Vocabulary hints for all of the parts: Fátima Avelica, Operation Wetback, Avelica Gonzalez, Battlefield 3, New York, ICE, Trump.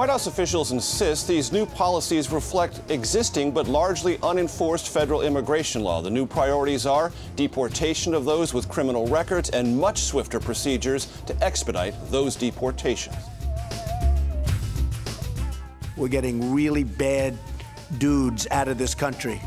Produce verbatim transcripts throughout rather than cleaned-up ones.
White House officials insist these new policies reflect existing but largely unenforced federal immigration law. The new priorities are deportation of those with criminal records and much swifter procedures to expedite those deportations. We're getting really bad dudes out of this country.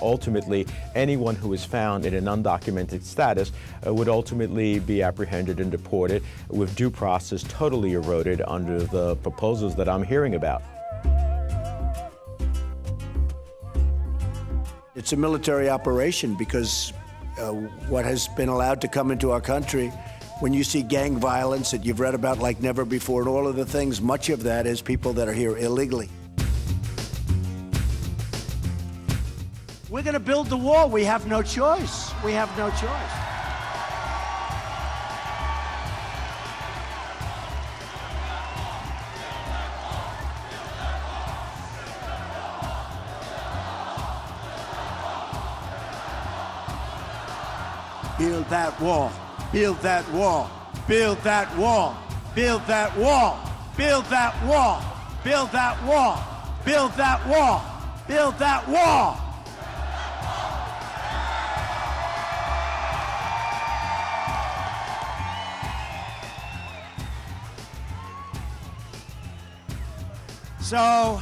Ultimately, anyone who is found in an undocumented status uh, would ultimately be apprehended and deported, with due process totally eroded under the proposals that I'm hearing about. It's a military operation because uh, what has been allowed to come into our country, when you see gang violence that you've read about like never before and all of the things, much of that is people that are here illegally. We're going to build the wall. We have no choice. We have no choice. Build that wall. Build that wall. Build that wall. Build that wall. Build that wall. Build that wall. Build that wall. Build that wall. So,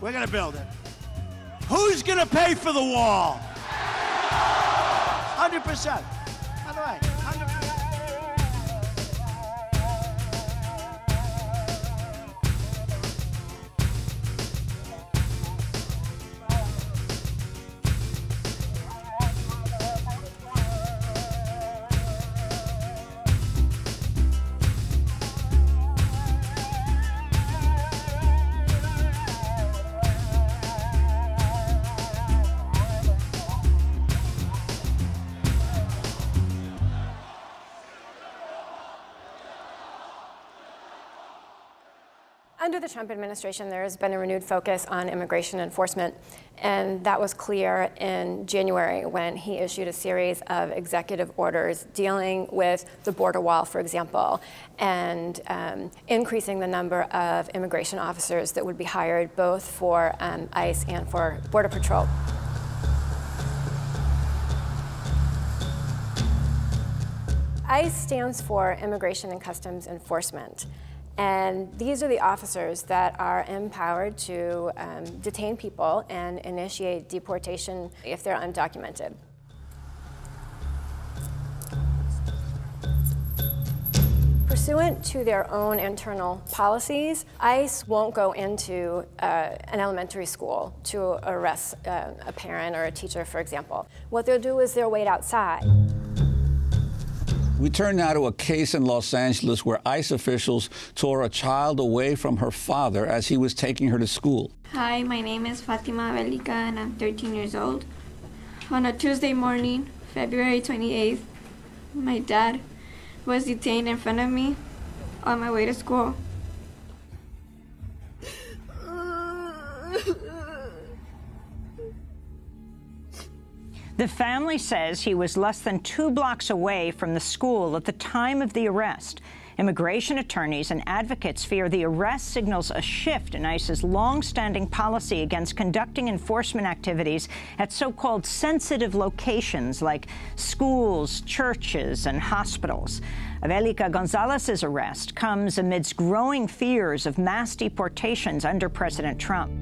we're going to build it. Who's going to pay for the wall? one hundred percent. By the way, under the Trump administration, there has been a renewed focus on immigration enforcement, and that was clear in January when he issued a series of executive orders dealing with the border wall, for example, and um, increasing the number of immigration officers that would be hired both for um, ICE and for Border Patrol. ICE stands for Immigration and Customs Enforcement. And these are the officers that are empowered to um, detain people and initiate deportation if they're undocumented. Pursuant to their own internal policies, ICE won't go into uh, an elementary school to arrest uh, a parent or a teacher, for example. What they'll do is they'll wait outside. We turn now to a case in Los Angeles where ICE officials tore a child away from her father as he was taking her to school. Hi, my name is Fátima Avelica, and I'm thirteen years old. On a Tuesday morning, February twenty-eighth, my dad was detained in front of me on my way to school. The family says he was less than two blocks away from the school at the time of the arrest. Immigration attorneys and advocates fear the arrest signals a shift in ICE's long-standing policy against conducting enforcement activities at so-called sensitive locations like schools, churches, and hospitals. Avelica Gonzalez's arrest comes amidst growing fears of mass deportations under President Trump.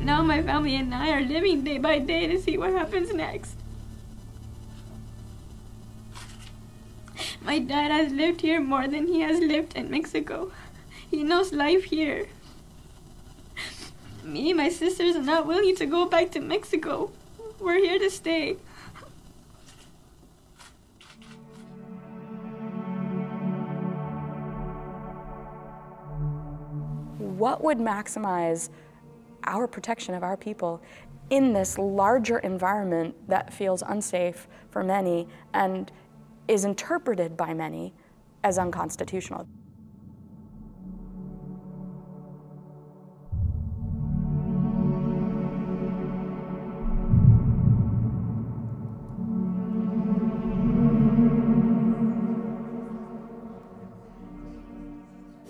Now my family and I are living day by day to see what happens next. My dad has lived here more than he has lived in Mexico. He knows life here. Me and my sisters are not willing to go back to Mexico. We're here to stay. What would maximize our protection of our people in this larger environment that feels unsafe for many and is interpreted by many as unconstitutional?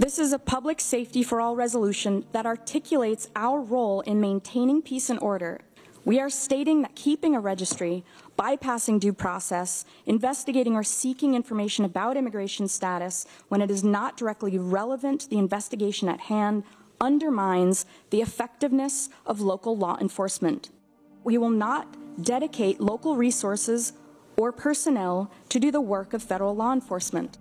This is a public safety for all resolution that articulates our role in maintaining peace and order. We are stating that keeping a registry, bypassing due process, investigating or seeking information about immigration status when it is not directly relevant to the investigation at hand undermines the effectiveness of local law enforcement. We will not dedicate local resources or personnel to do the work of federal law enforcement.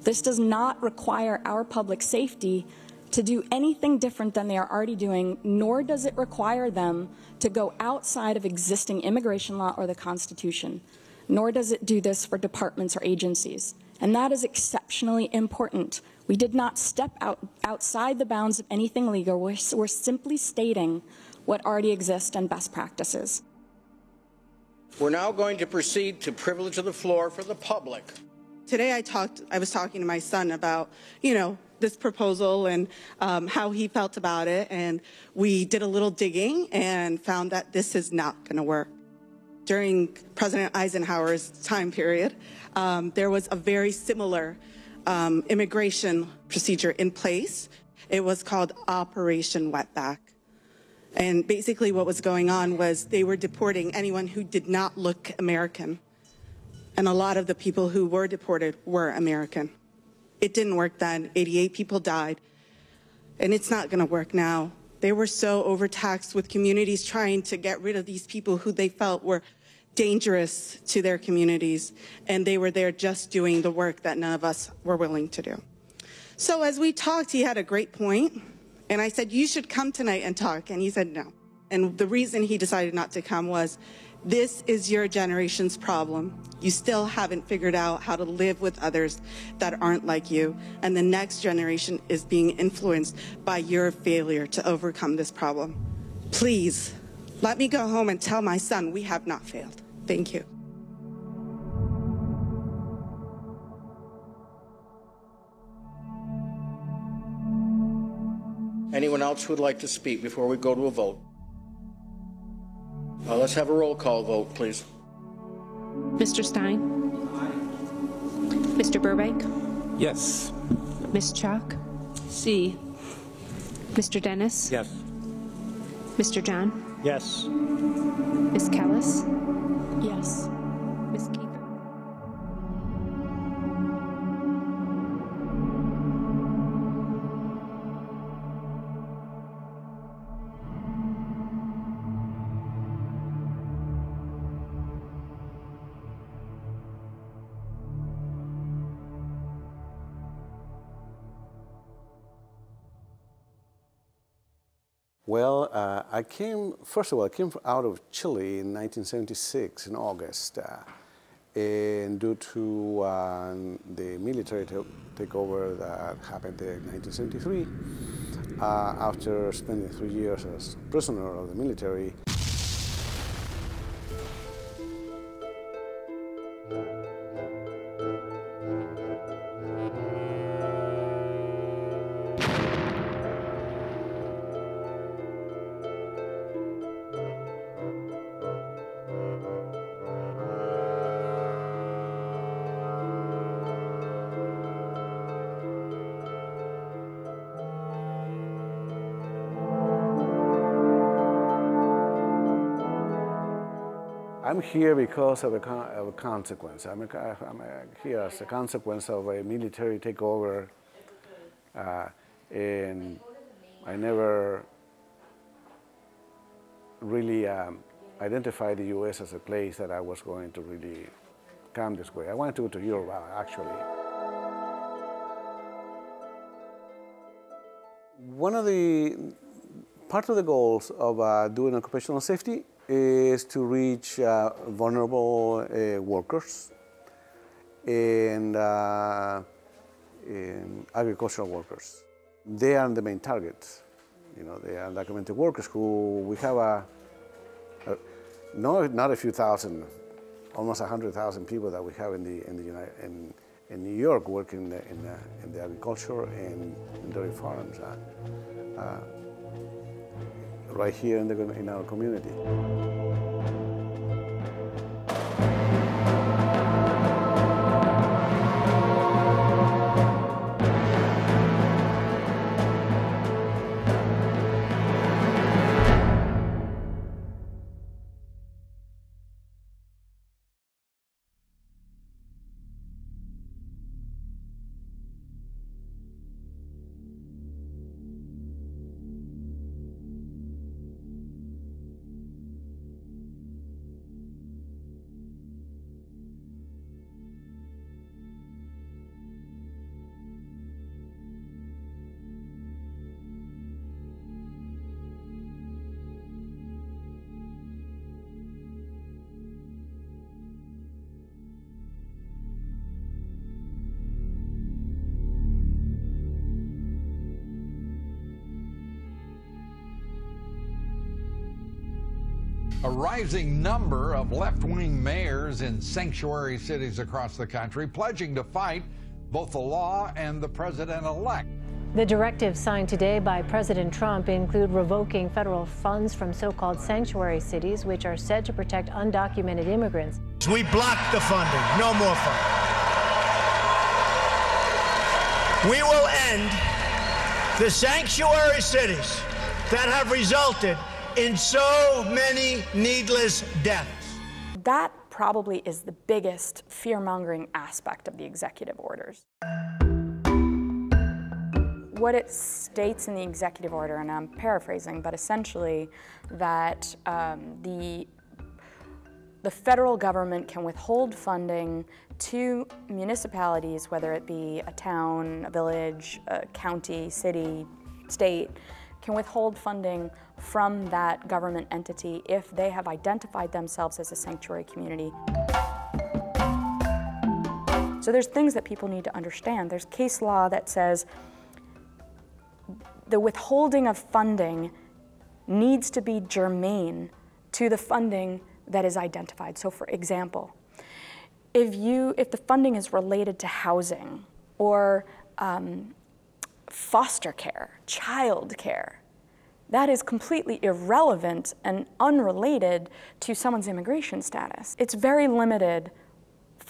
This does not require our public safety to do anything different than they are already doing, nor does it require them to go outside of existing immigration law or the Constitution, nor does it do this for departments or agencies. And that is exceptionally important. We did not step out outside the bounds of anything legal. We're, we're simply stating what already exists and best practices. We're now going to proceed to privilege of the floor for the public. Today I talked, I was talking to my son about, you know, this proposal and um, how he felt about it, and we did a little digging and found that this is not going to work. During President Eisenhower's time period, um, there was a very similar um, immigration procedure in place. It was called Operation Wetback. And basically what was going on was they were deporting anyone who did not look American. And a lot of the people who were deported were American. It didn't work then. eighty-eight people died, and it's not going to work now. They were so overtaxed with communities trying to get rid of these people who they felt were dangerous to their communities, and they were there just doing the work that none of us were willing to do. So as we talked, he had a great point, and I said, you should come tonight and talk, and he said no. And the reason he decided not to come was, this is your generation's problem. You still haven't figured out how to live with others that aren't like you, and the next generation is being influenced by your failure to overcome this problem. Please, let me go home and tell my son we have not failed. Thank you. Anyone else who would like to speak before we go to a vote? Uh, let's have a roll call vote, please. Mister Stein? Aye. Mister Burbank? Yes. Miz Chalk? C. Mister Dennis? Yes. Mister John? Yes. Miz Kellis? Yes. Miz Keeper? Well, uh, I came, first of all, I came out of Chile in nineteen seventy-six in August. Uh, and due to uh, the military takeover that happened in nineteen seventy-three, uh, after spending three years as prisoner of the military, I'm here because of a, con of a consequence. I'm, a, I'm a, here as a consequence of a military takeover, uh, and I never really um, identified the U S as a place that I was going to really come this way. I wanted to go to Europe, actually. One of the, part of the goals of uh, doing occupational safety is to reach uh, vulnerable uh, workers and, uh, and agricultural workers. They are the main targets. You know, they are undocumented workers who we have a, a no, not a few thousand, almost a hundred thousand people that we have in the in the United, in, in New York working in the, in the, in the agriculture and in dairy farms. Uh, uh, right here in, the, in our community. A rising number of left-wing mayors in sanctuary cities across the country pledging to fight both the law and the president-elect. The directives signed today by President Trump include revoking federal funds from so-called sanctuary cities, which are said to protect undocumented immigrants. We blocked the funding. No more funding. We will end the sanctuary cities that have resulted in so many needless deaths. That probably is the biggest fear-mongering aspect of the executive orders. What it states in the executive order, and I'm paraphrasing, but essentially that um, the, the federal government can withhold funding to municipalities, whether it be a town, a village, a county, city, state, can withhold funding from that government entity if they have identified themselves as a sanctuary community. So there's things that people need to understand. There's case law that says the withholding of funding needs to be germane to the funding that is identified. So for example, if you, if the funding is related to housing or um, foster care, child care, that is completely irrelevant and unrelated to someone's immigration status. It's very limited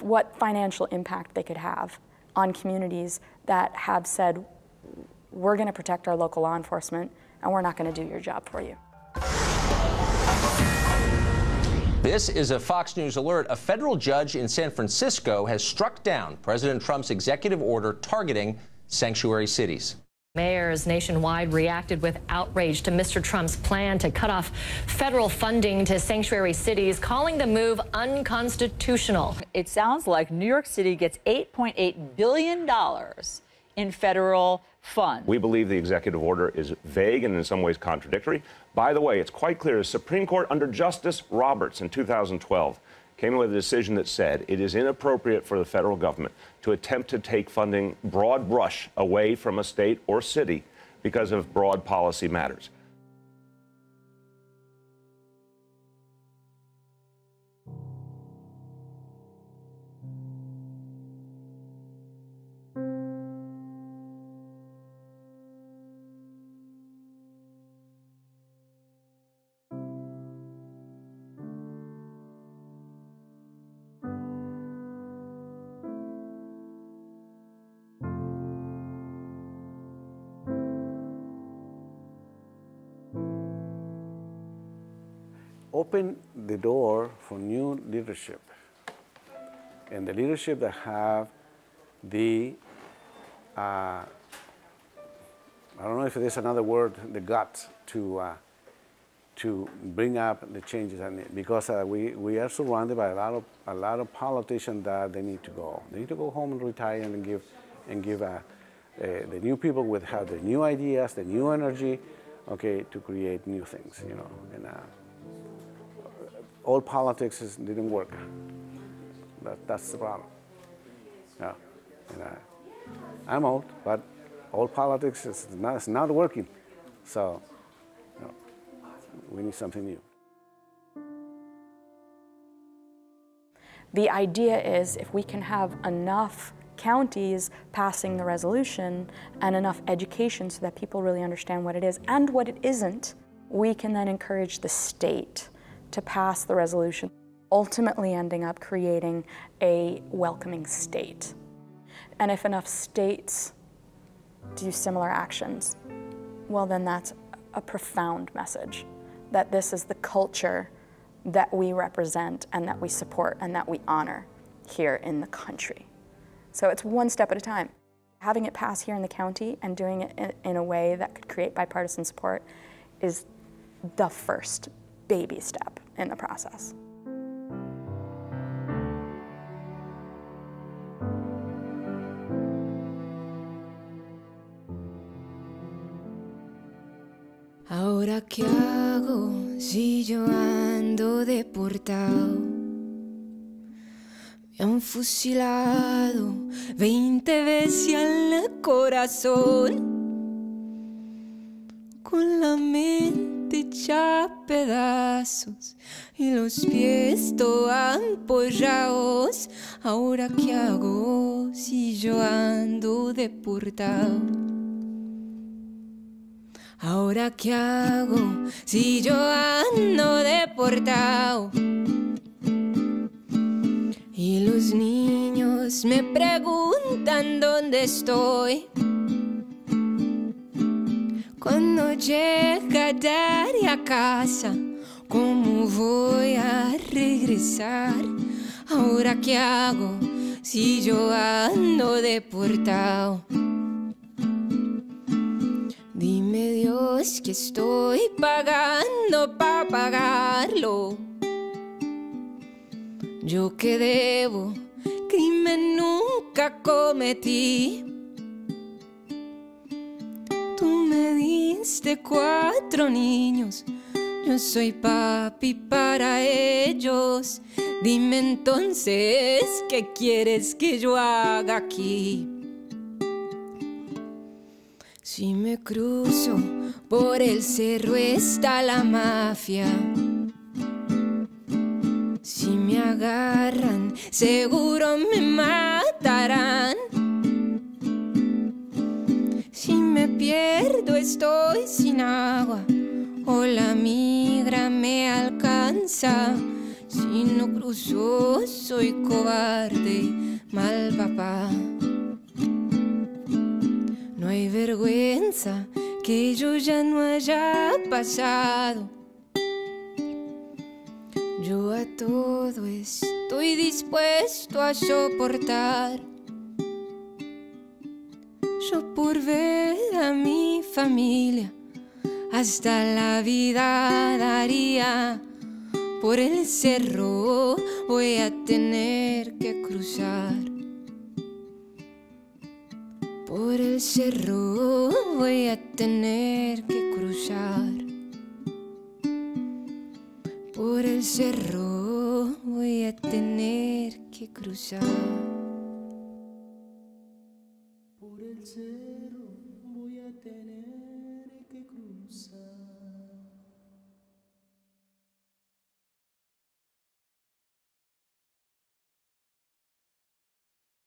what financial impact they could have on communities that have said, we're going to protect our local law enforcement, and we're not going to do your job for you. This is a Fox News alert. A federal judge in San Francisco has struck down President Trump's executive order targeting sanctuary cities. Mayors nationwide reacted with outrage to Mister Trump's plan to cut off federal funding to sanctuary cities, calling the move unconstitutional. It sounds like New York City gets eight point eight billion dollars in federal funds. We believe the executive order is vague and in some ways contradictory. By the way, it's quite clear, the Supreme Court under Justice Roberts in two thousand twelve came with a decision that said it is inappropriate for the federal government to attempt to take funding broad brush away from a state or city because of broad policy matters. Open the door for new leadership, and the leadership that have the, uh, I don't know if there's another word, the guts to, uh, to bring up the changes, and because uh, we, we are surrounded by a lot of, a lot of politicians that they need to go. They need to go home and retire and give, and give uh, uh, the new people with have the new ideas, the new energy, okay, to create new things, you know. And, uh, old politics is, didn't work. That, that's the problem. Yeah. And, uh, I'm old, but old politics is not, it's not working. So you know, we need something new. The idea is if we can have enough counties passing the resolution and enough education so that people really understand what it is and what it isn't, we can then encourage the state to pass the resolution, ultimately ending up creating a welcoming state. And if enough states do similar actions, well then that's a profound message, that this is the culture that we represent and that we support and that we honor here in the country. So it's one step at a time. Having it pass here in the county and doing it in a way that could create bipartisan support is the first baby step in the process. Ahora qué hago si yo ando deportado. Me han fusilado veinte veces en el corazón con la mente. te echa pedazos y los pies todo ampollados. Ahora qué hago si yo ando deportado. Ahora qué hago si yo ando deportado. Y los niños me preguntan dónde estoy. Cuando llegaré a casa, ¿cómo voy a regresar? Ahora qué hago si yo ando deportado. Dime Dios que estoy pagando para pagarlo. Yo que debo, crimen nunca cometí. Tú me diste cuatro niños, yo soy papi para ellos. Dime entonces, ¿qué quieres que yo haga aquí? Si me cruzo por el cerro está la mafia. Si me agarran, seguro me matarán. Si me pierdo, estoy sin agua, o la migra me alcanza. Si no cruzo, soy cobarde, mal papá. No hay vergüenza que yo ya no haya pasado. Yo a todo estoy dispuesto a soportar. Yo por ver a mi familia hasta la vida daría. Por el cerro voy a tener que cruzar. Por el cerro voy a tener que cruzar. Por el cerro voy a tener que cruzar. Por el cerro voy a tener que cruzar.